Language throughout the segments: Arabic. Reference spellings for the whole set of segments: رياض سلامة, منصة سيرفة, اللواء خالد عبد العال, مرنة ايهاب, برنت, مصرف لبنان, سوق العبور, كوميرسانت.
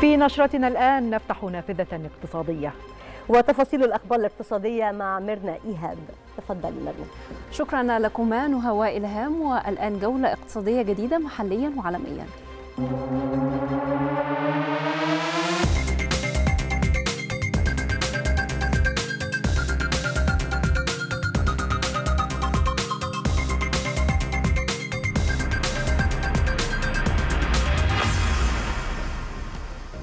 في نشرتنا الآن نفتح نافذة اقتصادية وتفاصيل الأخبار الاقتصادية مع مرنة ايهاب. تفضلي مرنة. شكرا لكما نهى وإلهام، والآن جولة اقتصادية جديدة محليا وعالميا.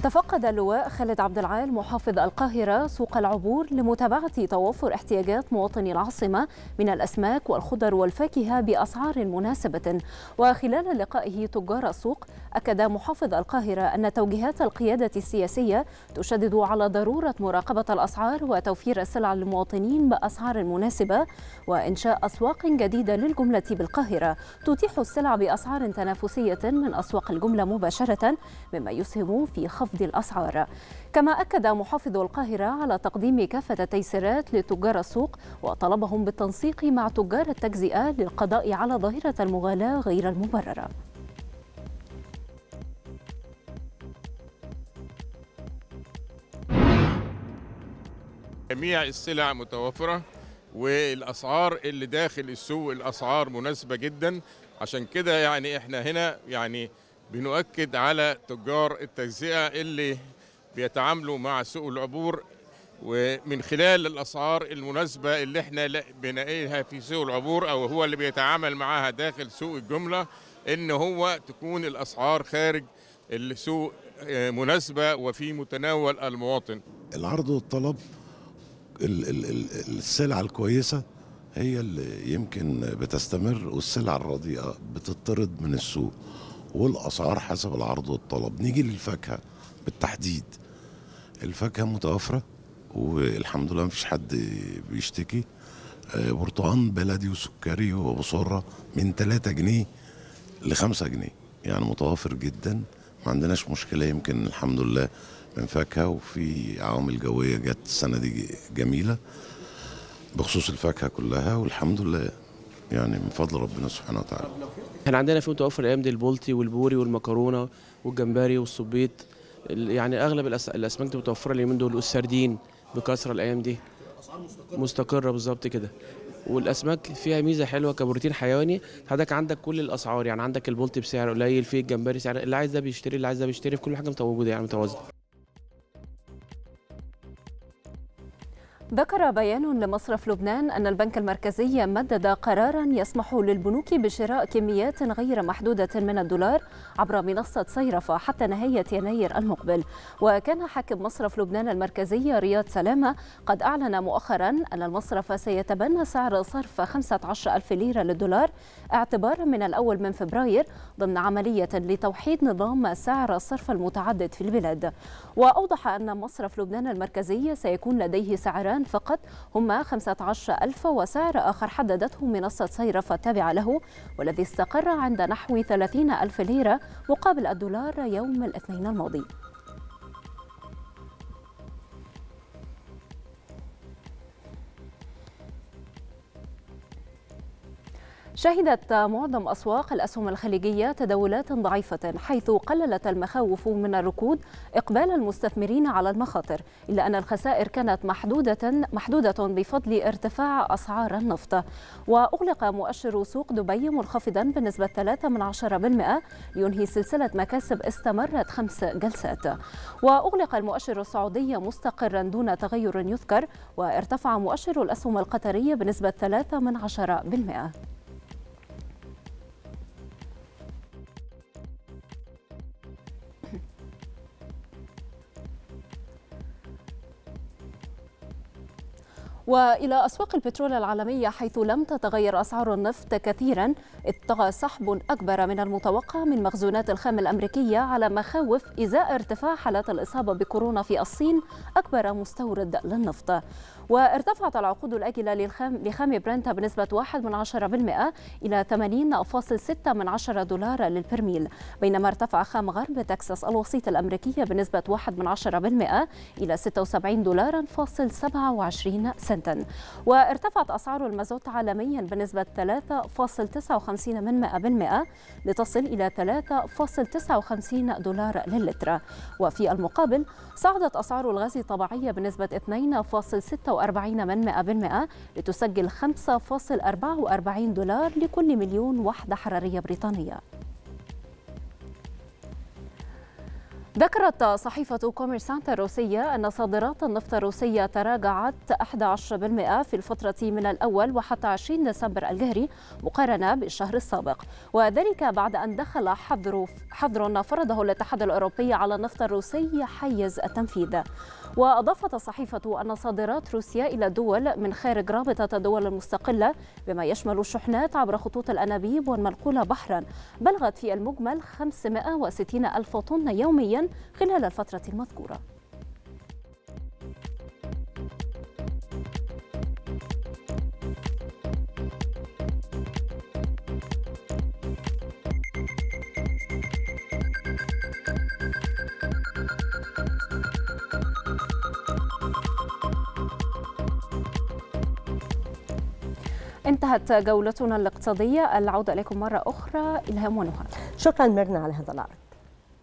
تفقد اللواء خالد عبد العال محافظ القاهرة سوق العبور لمتابعة توافر احتياجات مواطني العاصمة من الأسماك والخضر والفاكهة بأسعار مناسبة. وخلال لقائه تجار السوق أكد محافظ القاهرة أن توجيهات القيادة السياسية تشدد على ضرورة مراقبة الأسعار وتوفير السلع للمواطنين بأسعار مناسبة وإنشاء أسواق جديدة للجملة بالقاهرة تتيح السلع بأسعار تنافسية من أسواق الجملة مباشرة، مما يسهم في خفض الأسعار. كما أكد محافظ القاهرة على تقديم كافة التيسيرات لتجار السوق وطلبهم بالتنسيق مع تجار التجزئة للقضاء على ظاهرة المغالاة غير المبررة. جميع السلع متوفرة والأسعار اللي داخل السوق الأسعار مناسبة جدا، عشان كده يعني احنا هنا يعني بنؤكد على تجار التجزئة اللي بيتعاملوا مع سوق العبور، ومن خلال الأسعار المناسبة اللي احنا بنلاقيها في سوق العبور أو هو اللي بيتعامل معها داخل سوق الجملة، إن هو تكون الأسعار خارج السوق مناسبة وفي متناول المواطن. العرض والطلب، السلع الكويسة هي اللي يمكن بتستمر، والسلع الرديئة بتطرد من السوق، والأسعار حسب العرض والطلب. نيجي للفاكهة بالتحديد، الفاكهة متوفرة والحمد لله مفيش حد بيشتكي. برتقان بلدي وسكري وبصرة من 3 جنيه ل 5 جنيه يعني متوفر جدا، ما عندناش مشكلة يمكن الحمد لله من فاكهة. وفي عوامل جوية جت السنة دي جميلة بخصوص الفاكهة كلها، والحمد لله يعني من فضل ربنا سبحانه وتعالى. كان عندنا في متوفر الايام دي البلطي والبوري والمكرونه والجمبري والصبيط، يعني اغلب الاسماك دي متوفره اليومين دول، والسردين بكثره الايام دي مستقره بالظبط كده. والاسماك فيها ميزه حلوه كبروتين حيواني، حضرتك عندك كل الاسعار، يعني عندك البلطي بسعر قليل، في الجمبري سعر اللي عايز ده بيشتري، اللي عايز ده بيشتري، في كل حاجه متوجده يعني متوازنه. ذكر بيان لمصرف لبنان أن البنك المركزي مدد قراراً يسمح للبنوك بشراء كميات غير محدودة من الدولار عبر منصة سيرفة حتى نهاية يناير المقبل. وكان حاكم مصرف لبنان المركزي رياض سلامة قد أعلن مؤخراً أن المصرف سيتبنى سعر صرف 15,000 ليرة للدولار اعتباراً من الأول من فبراير ضمن عملية لتوحيد نظام سعر الصرف المتعدد في البلاد. وأوضح أن مصرف لبنان المركزي سيكون لديه سعران فقط هما 15,000 وسعر آخر حددته منصة سيرفة التابعة له، والذي استقر عند نحو 30,000 ليرة مقابل الدولار يوم الاثنين الماضي. شهدت معظم أسواق الأسهم الخليجية تداولات ضعيفة، حيث قللت المخاوف من الركود إقبال المستثمرين على المخاطر، إلا أن الخسائر كانت محدودة بفضل ارتفاع أسعار النفط. وأغلق مؤشر سوق دبي منخفضا بنسبة 3% لينهي سلسلة مكاسب استمرت 5 جلسات. وأغلق المؤشر السعودي مستقرا دون تغير يذكر، وارتفع مؤشر الأسهم القطرية بنسبة 3%. وإلى أسواق البترول العالمية، حيث لم تتغير أسعار النفط كثيرا، إذ طغى سحب أكبر من المتوقع من مخزونات الخام الأمريكية على مخاوف إزاء ارتفاع حالات الإصابة بكورونا في الصين أكبر مستورد للنفط. وارتفعت العقود الآجلة لخام برنت بنسبة 1% إلى 80.6 دولار للبرميل، بينما ارتفع خام غرب تكساس الوسيط الأمريكية بنسبة 1% إلى 76.27 دولار. وارتفعت أسعار المازوت عالميا بنسبة 3.59% لتصل إلى 3.59 دولار للتر. وفي المقابل صعدت أسعار الغاز الطبيعية بنسبة 2.46% لتسجل 5.44 دولار لكل مليون وحدة حرارية بريطانية. ذكرت صحيفة كوميرسانت الروسية أن صادرات النفط الروسية تراجعت 11% في الفترة من الأول وحتى 20 ديسمبر الجاري مقارنة بالشهر السابق، وذلك بعد أن دخل حظر فرضه الاتحاد الأوروبي على النفط الروسي حيز التنفيذ. وأضافت الصحيفة أن صادرات روسيا إلى دول من خارج رابطة الدول المستقلة بما يشمل الشحنات عبر خطوط الأنابيب والمنقولة بحرا بلغت في المجمل 560 ألف طن يوميا خلال الفترة المذكورة. انتهت جولتنا الاقتصادية، العودة إليكم مرة أخرى إلهام ونهى. شكرا مرنة على هذا العرض.